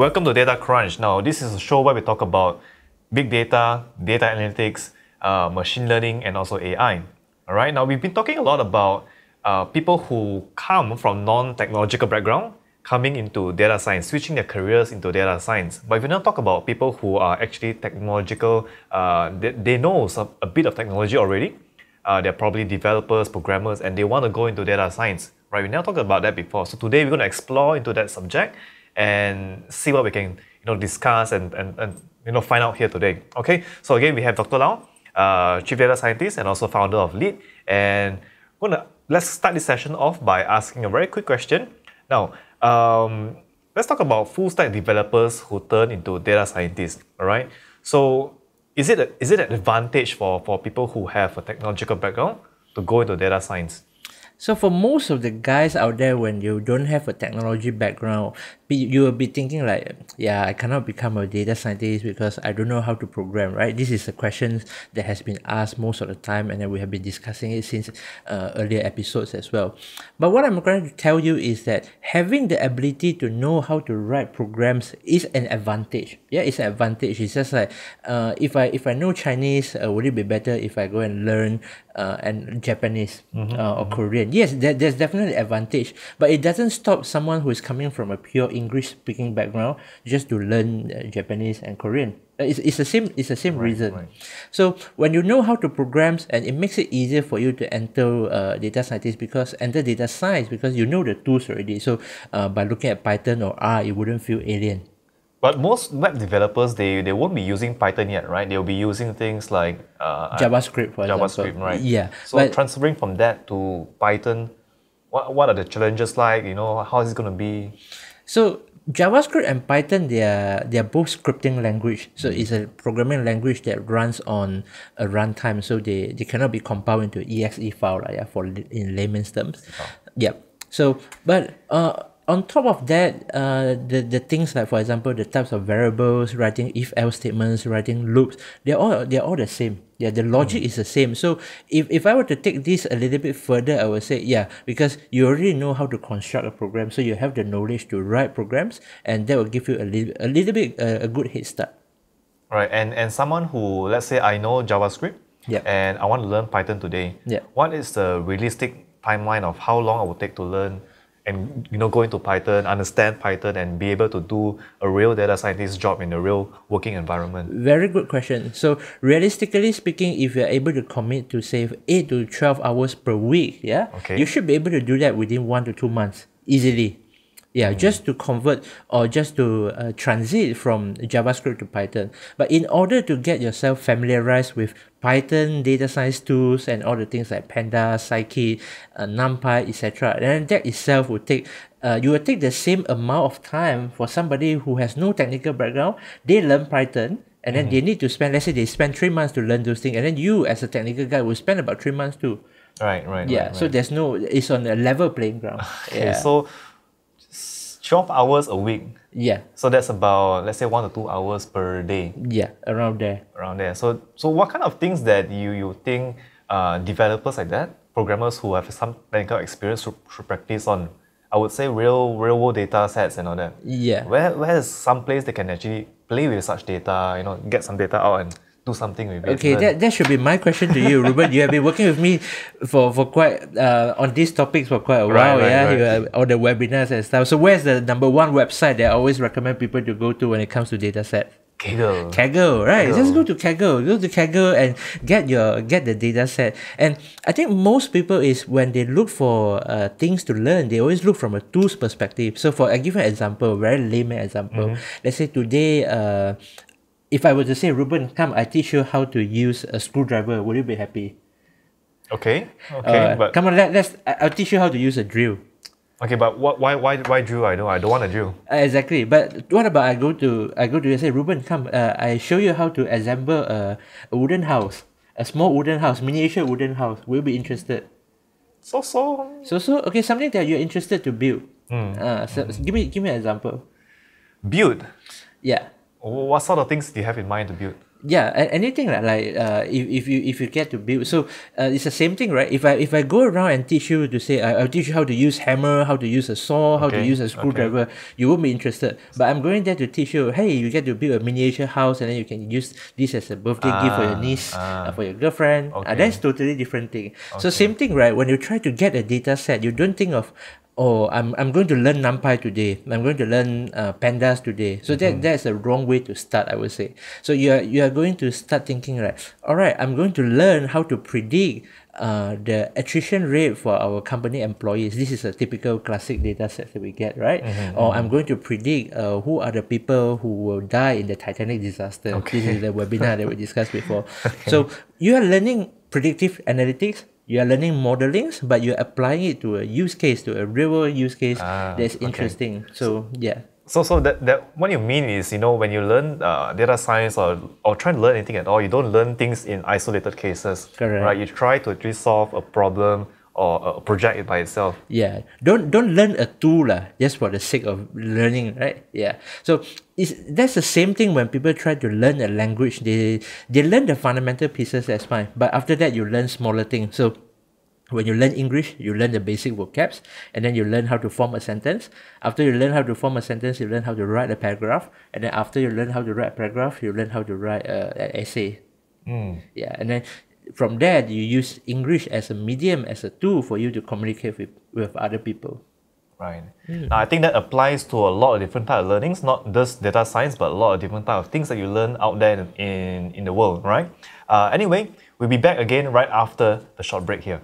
Welcome to Data Crunch. Now, this is a show where we talk about big data, data analytics, machine learning, and also AI. All right. Now, we've been talking a lot about people who come from non-technological background coming into data science, switching their careers into data science. But if you now talk about people who are actually technological, they know a bit of technology already. They're probably developers, programmers, and they want to go into data science, right? We never talked about that before. So today we're going to explore into that subject and see what we can, discuss and find out here today. Okay. So again, we have Dr. Lau, Chief Data Scientist and also founder of LEAD. And let's start this session off by asking a very quick question. Now, let's talk about full stack developers who turn into data scientists. All right. So is it an advantage for people who have a technological background to go into data science? So for most of the guys out there, when you don't have a technology background, you will be thinking like, yeah, I cannot become a data scientist because I don't know how to program, right? This is a question that has been asked most of the time, and then we have been discussing it since earlier episodes as well. But what I'm going to tell you is that having the ability to know how to write programs is an advantage. Yeah, it's an advantage. It's just like, if I know Chinese, would it be better if I go and learn Japanese or Korean? Yes, there's definitely advantage, but it doesn't stop someone who is coming from a pure English-speaking background just to learn Japanese and Korean. It's the same right, reason. Right. So when you know how to program, and it makes it easier for you to enter data science because you know the tools already. So by looking at Python or R, it wouldn't feel alien. But most web developers, they won't be using Python yet, right? They'll be using things like JavaScript, for example. JavaScript, right? Yeah. So transferring from that to Python, what are the challenges like? How is it going to be? So JavaScript and Python, they are both scripting language. So it's a programming language that runs on a runtime. So they cannot be compiled into exe file, right? Yeah, in layman's terms. Oh. Yeah. So on top of that, the things like, for example, the types of variables, writing if-else statements, writing loops, they're all the same. Yeah, the logic is the same. So if I were to take this a little bit further, I would say, yeah, because you already know how to construct a program, so you have the knowledge to write programs, and that will give you a little bit a good head start. Right, and someone who, let's say, I know JavaScript, yeah, and I want to learn Python today. Yeah, what is the realistic timeline of how long it would take to learn? And go into Python, understand Python, and be able to do a real data scientist job in a real working environment? Very good question. So realistically speaking, if you're able to commit to save 8 to 12 hours per week, yeah, okay, you should be able to do that within 1 to 2 months easily. Yeah, just to convert or just to transit from JavaScript to Python. But in order to get yourself familiarized with Python, data science tools, and all the things like Pandas, Scikit, NumPy, etc., then that itself will take, you will take the same amount of time for somebody who has no technical background. They learn Python, and then they need to spend, let's say they spend 3 months to learn those things, and then you as a technical guy will spend about 3 months too. Right, right. Yeah, right, so there's no, it's on a level playing ground. Okay, yeah. So 12 hours a week. Yeah. So that's about, let's say, 1 to 2 hours per day. Yeah, around there. Around there. So what kind of things that you think developers like that, programmers who have some technical experience should practice on? I would say real world data sets and all that. Yeah. Where is some place they can actually play with such data, get some data out and do something with it? Okay, that should be my question to you, Ruben. You have been working with me for quite on these topics for quite a while, all the webinars and stuff. So where's the #1 website that I always recommend people to go to when it comes to data sets? Kaggle. Kaggle, right? Kaggle. Just go to Kaggle. Go to Kaggle and get the data set. And I think most people is when they look for things to learn, they always look from a tools perspective. So I give you an example, a very layman example. Let's say today, if I were to say, Ruben, come, I teach you how to use a screwdriver, would you be happy? Okay. Okay. But come on, I'll teach you how to use a drill. Okay, but why drill? I don't want to drill. Exactly. But what about I go to you and say, Ruben, come, I show you how to assemble a wooden house, a small wooden house, miniature wooden house. Will you be interested? So okay, something that you're interested to build. Give me an example. Build. Yeah. What sort of things do you have in mind to build? Yeah, anything like if you get to build, so it's the same thing, right? If I go around and teach you to say I'll teach you how to use hammer, how to use a saw, how to use a screwdriver, you won't be interested. But I'm going there to teach you, hey, you get to build a miniature house, and then you can use this as a birthday gift for your niece, for your girlfriend. That's totally different thing. So same thing, right? When you try to get a data set, you don't think of, oh, I'm going to learn NumPy today. I'm going to learn Pandas today. So that's a wrong way to start, I would say. So you are going to start thinking like, all right, I'm going to learn how to predict the attrition rate for our company employees. This is a typical classic data set that we get, right? Or I'm going to predict who are the people who will die in the Titanic disaster. This is the webinar that we discussed before. So you are learning predictive analytics. You are learning modelings, but you're applying it to a use case, to a real-world use case that's interesting. So, yeah. So that what you mean is, you know, when you learn data science or try to learn anything at all, you don't learn things in isolated cases. Correct. Right? You try to actually solve a problem or a project it by itself. Yeah. Don't learn a tool just for the sake of learning, right? Yeah. So that's the same thing when people try to learn a language. They learn the fundamental pieces, that's fine. But after that, you learn smaller things. So when you learn English, you learn the basic vocabs, and then you learn how to form a sentence. After you learn how to form a sentence, you learn how to write a paragraph. And then after you learn how to write a paragraph, you learn how to write an essay. Yeah, and then from there, you use English as a medium, as a tool for you to communicate with other people. Right. Now, I think that applies to a lot of different types of learnings, not just data science, but a lot of different types of things that you learn out there in the world, right? Anyway, we'll be back again right after the short break here.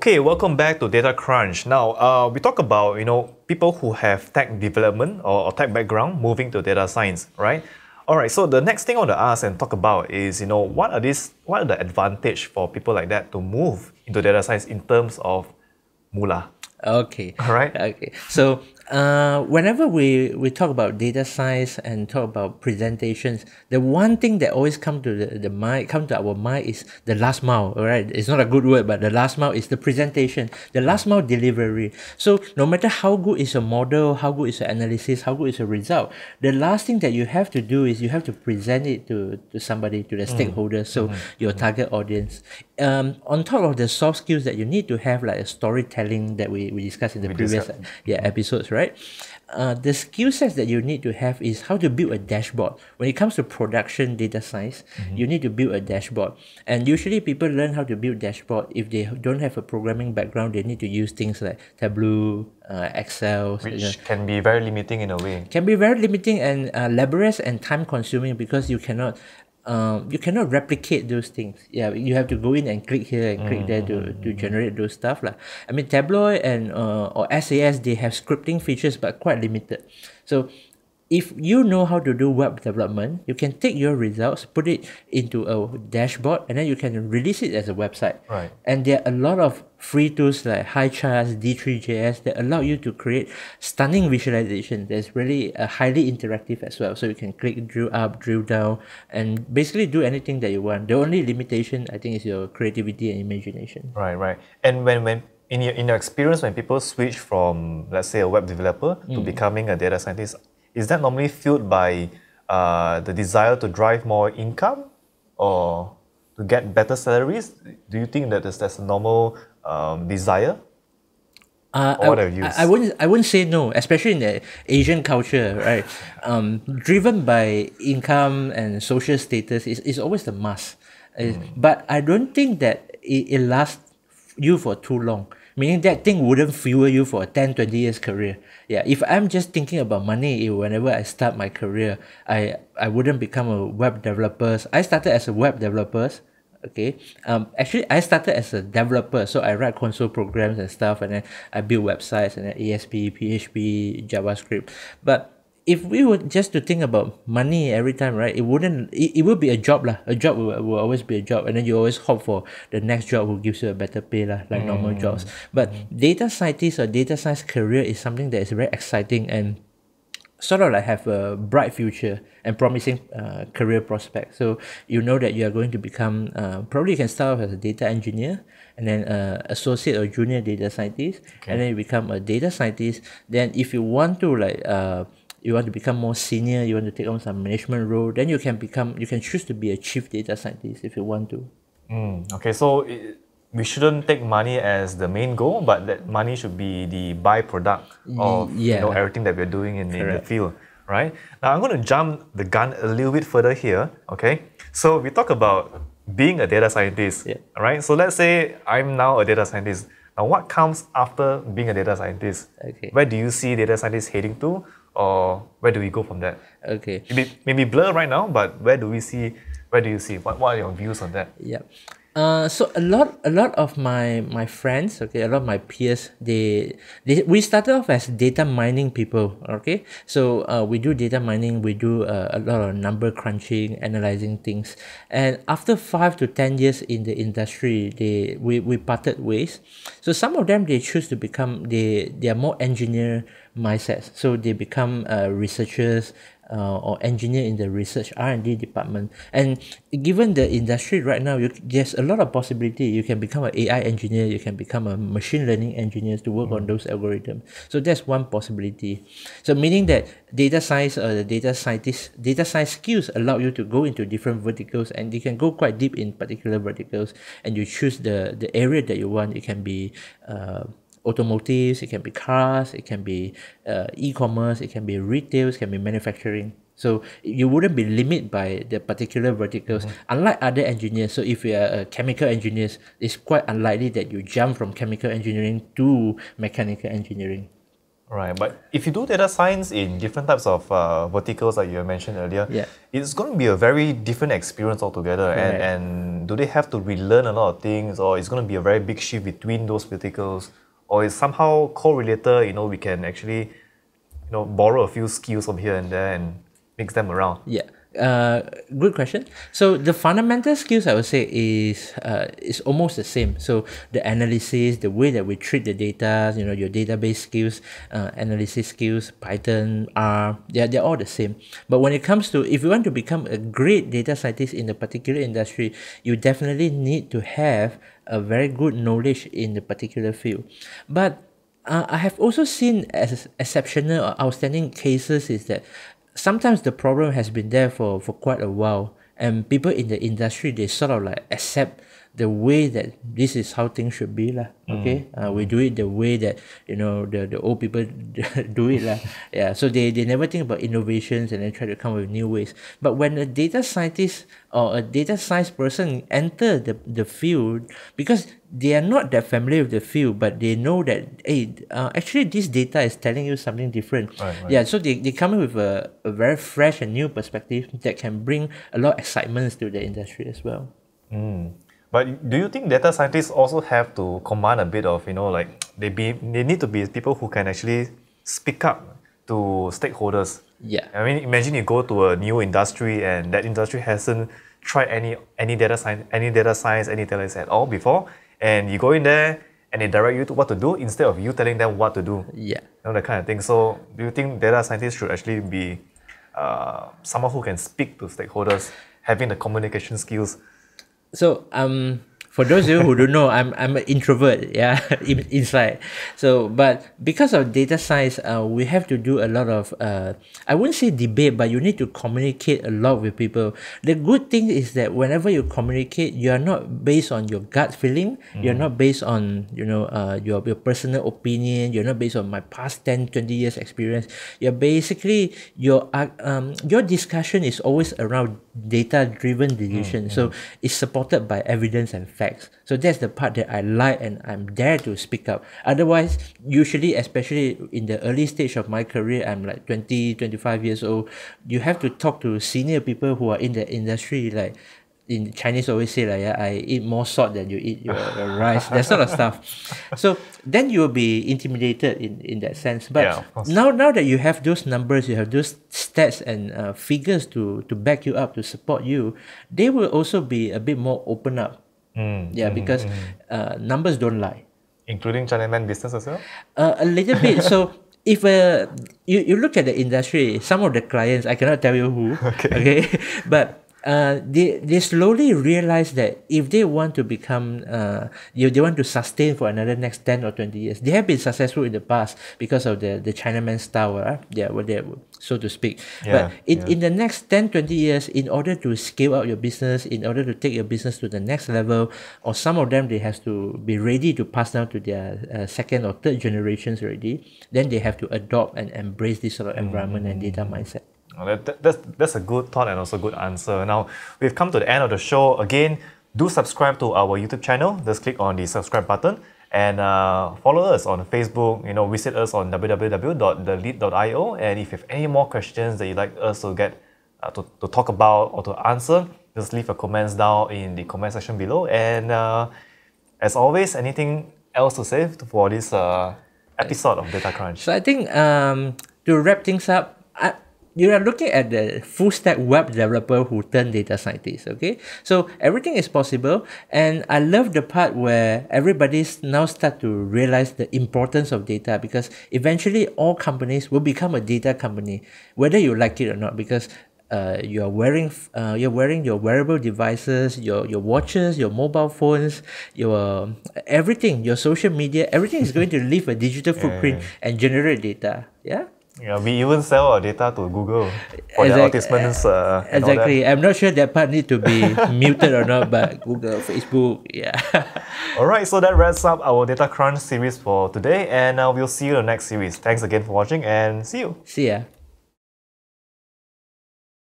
Okay, welcome back to Data Crunch. Now, we talk about, you know, people who have tech development or tech background moving to data science, right? All right, so the next thing I want to ask and talk about is, you know, what are the advantage for people like that to move into data science in terms of moolah? Okay. All right. Okay. So, whenever we talk about data science and talk about presentations, the one thing that always come to our mind is the last mile. All right, it's not a good word, but the last mile is the presentation, the last mile delivery. So no matter how good is your model, how good is your analysis, how good is your result, the last thing that you have to do is you have to present it to somebody, to the stakeholder, so your target audience. On top of the soft skills that you need to have, like a storytelling that we discussed in the previous episodes, right? The skill sets that you need to have is how to build a dashboard. When it comes to production data science, you need to build a dashboard. And usually people learn how to build dashboard. If they don't have a programming background, they need to use things like Tableau, Excel. Which can be very limiting in a way. Can be very limiting and laborious and time consuming, because you cannot replicate those things. Yeah, you have to go in and click here and click there to generate those stuff. I mean, Tableau and or SAS, they have scripting features, but quite limited. So if you know how to do web development, you can take your results, put it into a dashboard, and then you can release it as a website. Right. And there are a lot of free tools like Highcharts, D3.js that allow you to create stunning visualization that's really highly interactive as well. So you can click, drill up, drill down, and basically do anything that you want. The only limitation, I think, is your creativity and imagination. Right, right. And when in your experience, when people switch from, let's say, a web developer to becoming a data scientist, is that normally fueled by the desire to drive more income or to get better salaries? Do you think that that's a normal desire? I wouldn't say no, especially in the Asian culture, right? Driven by income and social status is always the must. But I don't think that it lasts you for too long. Meaning that thing wouldn't fuel you for a 10-20 years career. Yeah, if I'm just thinking about money, whenever I start my career, I wouldn't become a web developer. I started as a web developer. Okay. Actually, I started as a developer, so I write console programs and stuff, and then I build websites and then ASP, PHP, JavaScript. But if we were just to think about money every time, right, it would be a job lah. A job will always be a job, and then you always hope for the next job will give you a better pay lah, like normal jobs. But data scientist or data science career is something that is very exciting and sort of like have a bright future and promising career prospect. So you know that you are going to become, probably you can start off as a data engineer and then associate or junior data scientist, and then you become a data scientist. Then if you want to like, you want to become more senior, you want to take on some management role, then you can become, you can choose to be a chief data scientist if you want to. Okay, so we shouldn't take money as the main goal, but that money should be the byproduct of you know, everything that we're doing in the field, right? Now, I'm going to jump the gun a little bit further here, okay? So we talk about being a data scientist, right? So let's say I'm now a data scientist. Now, what comes after being a data scientist? Where do you see data scientists heading to, or where do we go from that? It may be blur right now, but where do we see, where do you see? What are your views on that? So a lot of my friends, a lot of my peers, we started off as data mining people, So we do data mining, we do a lot of number crunching, analyzing things. And after 5 to 10 years in the industry, we parted ways. So some of them, they choose to become, they are more engineer mindsets. So they become researchers, or engineer in the research R&D department. And given the industry right now, there's a lot of possibility. You can become an AI engineer, you can become a machine learning engineer to work on those algorithms. So that's one possibility. So meaning that data science or the data science skills allow you to go into different verticals, and you can go quite deep in particular verticals, and you choose the area that you want. It can be automotives, it can be cars, it can be e-commerce, it can be retail, it can be manufacturing. So you wouldn't be limited by the particular verticals, unlike other engineers. So if you are a chemical engineer, it's quite unlikely that you jump from chemical engineering to mechanical engineering. Right, but if you do data science in different types of verticals that like you mentioned earlier, it's going to be a very different experience altogether. And do they have to relearn a lot of things, or it's going to be a very big shift between those verticals? Or is somehow correlated, you know, we can actually, you know, borrow a few skills from here and there and mix them around? Good question. So the fundamental skills, I would say, is almost the same. So the analysis, the way that we treat the data, you know, your database skills, analysis skills, Python, R, they're all the same. But when it comes to, if you want to become a great data scientist in a particular industry, you definitely need to have a very good knowledge in the particular field. But I have also seen as exceptional or outstanding cases is that sometimes the problem has been there for quite a while, and people in the industry, they sort of like accept the way that this is how things should be lah. We do it the way that, you know, the old people do it lah. So they never think about innovations and then try to come with new ways. But when a data scientist or a data science person enter the field, because they are not that familiar with the field, but they know that, hey, actually this data is telling you something different. So they come in with a very fresh and new perspective that can bring a lot of excitement to the industry as well. But do you think data scientists also have to command a bit of, you know, like they need to be people who can actually speak up to stakeholders? I mean, imagine you go to a new industry and that industry hasn't tried any data science at all before, and you go in there and they direct you to what to do instead of you telling them what to do. You know, that kind of thing. So do you think data scientists should actually be someone who can speak to stakeholders, having the communication skills? So for those of you who don't know, I'm an introvert, inside. So, but because of data science, we have to do a lot of, I wouldn't say debate, but you need to communicate a lot with people. The good thing is that whenever you communicate, you are not based on your gut feeling, you're not based on, you know, your personal opinion, you're not based on my past 10, 20 years experience. You're basically, your discussion is always around data-driven decisions. So it's supported by evidence and facts. So that's the part that I like and I'm there to speak up. Otherwise, usually, especially in the early stage of my career, I'm like 20, 25 years old, you have to talk to senior people who are in the industry, like, in Chinese always say like, I eat more salt than you eat your rice, that sort of stuff. So then you will be intimidated in that sense. But now that you have those numbers, you have those stats and figures to back you up, to support you, they will also be a bit more open up. Because numbers don't lie. Including China land business as well? A little bit. So if you look at the industry, some of the clients, I cannot tell you who, but they slowly realize that if they want to become, if they want to sustain for another next 10 or 20 years, they have been successful in the past because of the Chinaman style, so to speak. But in the next 10, 20 years, in order to scale out your business, in order to take your business to the next level, or some of them, they have to be ready to pass down to their second or third generations already, then they have to adopt and embrace this sort of environment and data mindset. That's a good thought and also good answer. Now, we've come to the end of the show. Again, do subscribe to our YouTube channel. Just click on the subscribe button and follow us on Facebook. You know, visit us on www.thelead.io. And if you have any more questions that you'd like us to get to talk about or to answer, just leave your comments down in the comment section below. And as always, anything else to say for this episode of Data Crunch? So I think to wrap things up, you are looking at the full-stack web developer who turned data scientist, okay? So everything is possible, and I love the part where everybody's now start to realize the importance of data, because eventually all companies will become a data company, whether you like it or not, because you're wearing your wearable devices, your watches, your mobile phones, your everything, your social media, everything is going to leave a digital footprint and generate data, Yeah, we even sell our data to Google for the advertisements. Exactly. I'm not sure that part needs to be muted or not, but Google, Facebook, All right, so that wraps up our Data Crunch series for today, and we'll see you in the next series. Thanks again for watching, and see you. See ya.